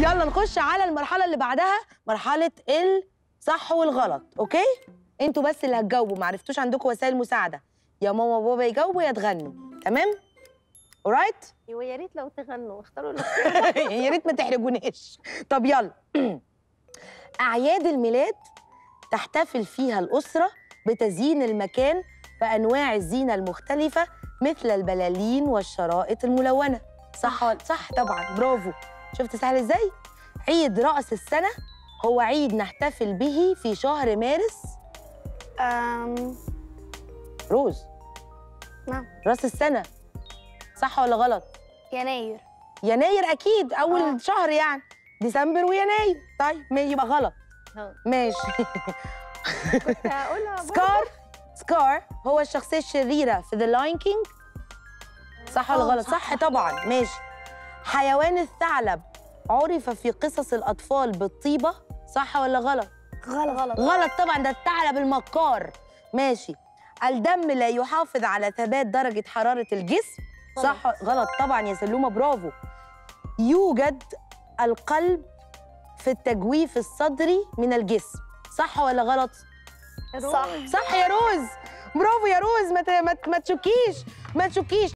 يلا نخش على المرحله اللي بعدها، مرحله الصح والغلط. اوكي انتوا بس اللي هتجاوبوا، ما عرفتوش عندكم وسائل مساعده، يا ماما وبابا يجاوبوا يا تغنوا. تمام اورايت؟ ايوه يا ريت لو تغنوا، اختاروا يا ريت ما تحرجوناش. طب يلا. اعياد الميلاد تحتفل فيها الاسره بتزيين المكان بانواع الزينه المختلفه مثل البلالين والشرائط الملونه. صح طبعا، برافو. شفت سهل ازاي؟ عيد راس السنه هو عيد نحتفل به في شهر مارس. روز. نعم راس السنه، صح ولا غلط؟ يناير. يناير اكيد اول شهر يعني، ديسمبر ويناير. طيب يبقى غلط. ماشي. كنت هقولها. سكار هو الشخصيه الشريره في The Lion King. صح ولا غلط؟ صح طبعا. ماشي. حيوان الثعلب عرف في قصص الاطفال بالطيبه. صح ولا غلط؟ غلط طبعا، ده الثعلب المكار. ماشي. الدم لا يحافظ على ثبات درجه حراره الجسم. صح غلط طبعا يا سلومه، برافو. يوجد القلب في التجويف الصدري من الجسم. صح ولا غلط؟ صح يا روز، برافو يا روز. ما تشكيش